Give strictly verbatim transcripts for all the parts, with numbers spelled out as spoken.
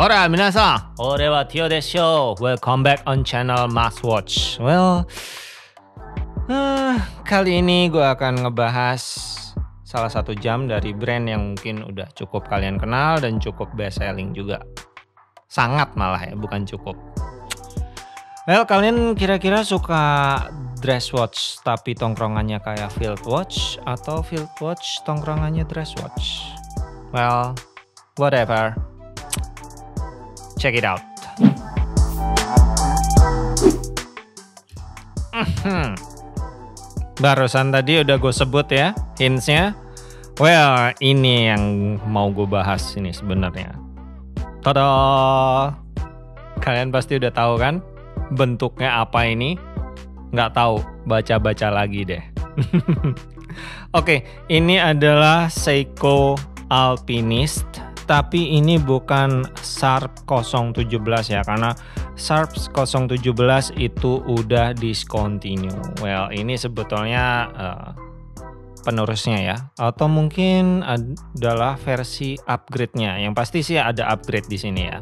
Alright, minasan, orewa Tio desho. Welcome back on channel Mas Watch. Well, uh, kali ini gue akan ngebahas salah satu jam dari brand yang mungkin udah cukup kalian kenal dan cukup best selling juga. Sangat malah ya, bukan cukup. Well, kalian kira-kira suka dress watch tapi tongkrongannya kayak field watch atau field watch tongkrongannya dress watch? Well, whatever. Check it out. Mm-hmm. Barusan tadi udah gue sebut ya hintsnya. Well, ini yang mau gue bahas ini sebenarnya. Tada! Kalian pasti udah tahu kan bentuknya apa ini? Nggak tahu, baca-baca lagi deh. Oke, okay, ini adalah Seiko Alpinist. Tapi ini bukan S A R B nol satu tujuh ya, karena S A R B nol satu tujuh itu udah discontinue. Well, ini sebetulnya uh, penerusnya ya, atau mungkin adalah versi upgrade-nya. Yang pasti sih ada upgrade di sini ya.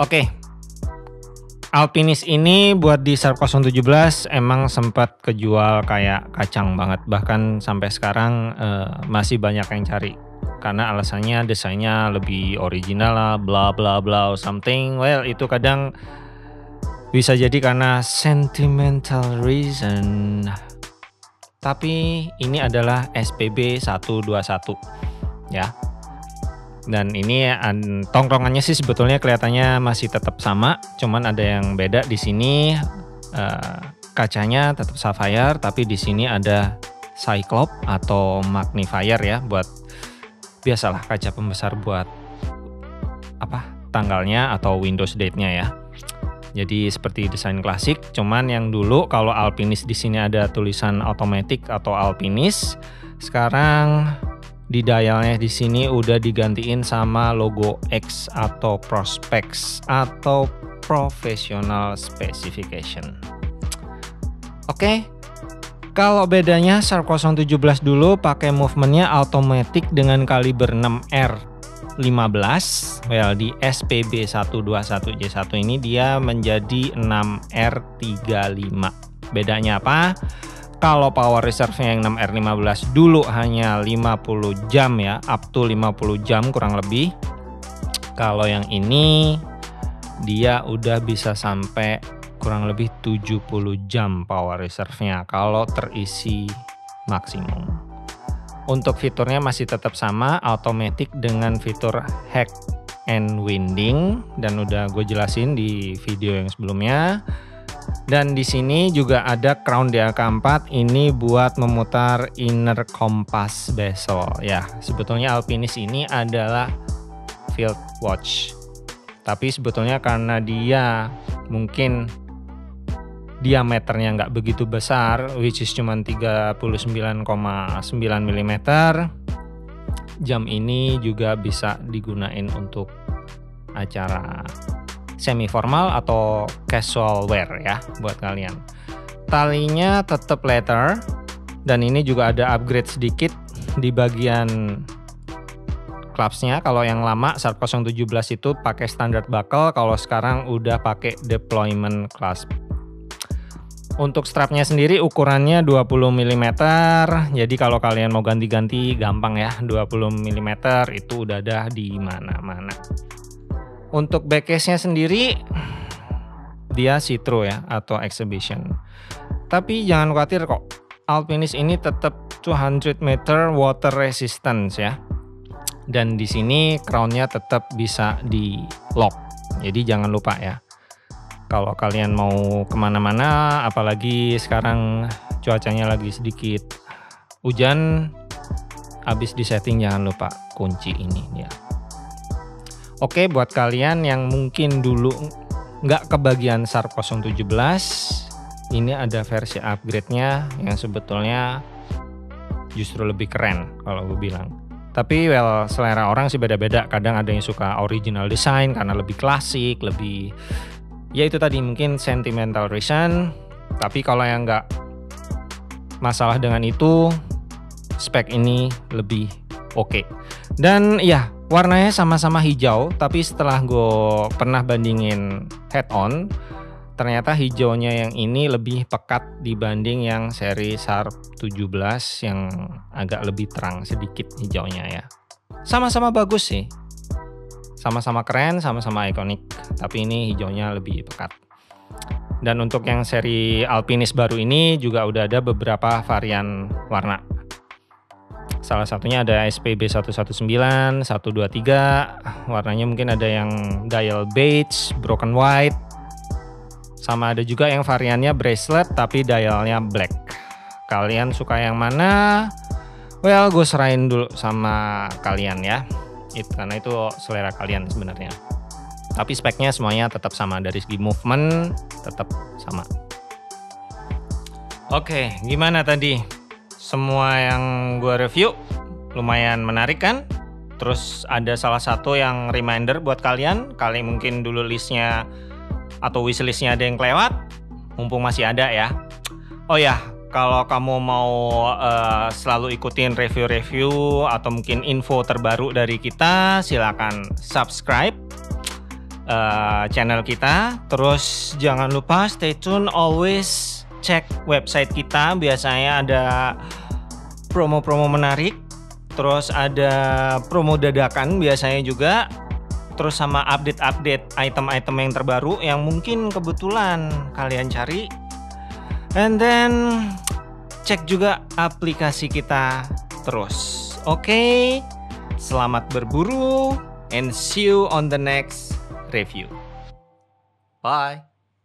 Oke, okay. Alpinist ini buat di S A R B nol satu tujuh emang sempat kejual kayak kacang banget. Bahkan sampai sekarang uh, masih banyak yang cari. Karena alasannya desainnya lebih original lah, bla bla bla something. Well, itu kadang bisa jadi karena sentimental reason. Tapi ini adalah S P B satu dua satu ya. Dan ini tongkrongannya sih sebetulnya kelihatannya masih tetap sama, cuman ada yang beda di sini. Uh, kacanya tetap sapphire, tapi di sini ada cyclop atau magnifier ya, buat biasalah kaca pembesar buat apa tanggalnya atau Windows date-nya ya. Jadi seperti desain klasik, cuman yang dulu kalau Alpinist di sini ada tulisan automatic atau Alpinist. Sekarang di dialnya di sini udah digantiin sama logo X atau Prospex atau Professional Specification. Oke. Okay. Kalau bedanya S A R B nol satu tujuh dulu pakai movementnya automatic dengan kaliber enam R lima belas. Well, di S P B satu dua satu J satu ini dia menjadi enam R tiga puluh lima. Bedanya apa? Kalau power reserve-nya yang enam R lima belas dulu hanya lima puluh jam ya, up to lima puluh jam kurang lebih. Kalau yang ini dia udah bisa sampai kurang lebih tujuh puluh jam power reserve-nya kalau terisi maksimum. Untuk fiturnya masih tetap sama, automatic dengan fitur hack and winding, dan udah gue jelasin di video yang sebelumnya. Dan di sini juga ada crown D A K empat, ini buat memutar inner compass bezel ya. Sebetulnya Alpinist ini adalah field watch, tapi sebetulnya karena dia mungkin diameternya nggak begitu besar, which is cuma tiga puluh sembilan koma sembilan milimeter, jam ini juga bisa digunain untuk acara semi formal atau casual wear ya buat kalian. Talinya tetap leather, dan ini juga ada upgrade sedikit di bagian clasp-nya. Kalau yang lama S A R B nol satu tujuh itu pakai standard buckle, kalau sekarang udah pakai deployment clasp. Untuk strapnya sendiri ukurannya dua puluh milimeter, jadi kalau kalian mau ganti-ganti gampang ya, dua puluh milimeter itu udah ada di mana-mana. Untuk backcase-nya sendiri dia see-through ya atau exhibition. Tapi jangan khawatir kok, Alpinist ini tetap dua ratus meter water resistance ya. Dan di sini crown-nya tetap bisa di lock, jadi jangan lupa ya. Kalau kalian mau kemana-mana, apalagi sekarang cuacanya lagi sedikit hujan, habis disetting jangan lupa kunci ini ya. Oke, buat kalian yang mungkin dulu nggak kebagian S A R B nol satu tujuh, ini ada versi upgrade-nya yang sebetulnya justru lebih keren kalau gue bilang. Tapi well, selera orang sih beda-beda, kadang ada yang suka original design karena lebih klasik, lebih ya itu tadi, mungkin sentimental reason. Tapi kalau yang nggak masalah dengan itu, spek ini lebih oke. Okay. Dan ya, warnanya sama-sama hijau, tapi setelah gue pernah bandingin head on, ternyata hijaunya yang ini lebih pekat dibanding yang seri S A R B tujuh belas yang agak lebih terang sedikit hijaunya ya. Sama-sama bagus sih, sama-sama keren, sama-sama ikonik, tapi ini hijaunya lebih pekat. Dan untuk yang seri Alpinist baru ini juga udah ada beberapa varian warna. Salah satunya ada S P B satu satu sembilan, satu dua tiga, warnanya mungkin ada yang dial beige, broken white, sama ada juga yang variannya bracelet tapi dialnya black. Kalian suka yang mana? Well, gue serahin dulu sama kalian ya, It, karena itu selera kalian sebenarnya. Tapi speknya semuanya tetap sama, dari segi movement tetap sama. Oke, gimana tadi? Semua yang gue review lumayan menarik kan? Terus ada salah satu yang reminder buat kalian, kali mungkin dulu listnya atau wishlistnya ada yang kelewat, mumpung masih ada ya. Oh ya, kalau kamu mau uh, selalu ikutin review-review atau mungkin info terbaru dari kita, silakan subscribe uh, channel kita. Terus jangan lupa stay tune, always cek website kita, biasanya ada promo-promo menarik, terus ada promo dadakan biasanya juga. Terus sama update-update item-item yang terbaru yang mungkin kebetulan kalian cari. And then cek juga aplikasi kita terus. Oke, okay? Selamat berburu and see you on the next review. Bye.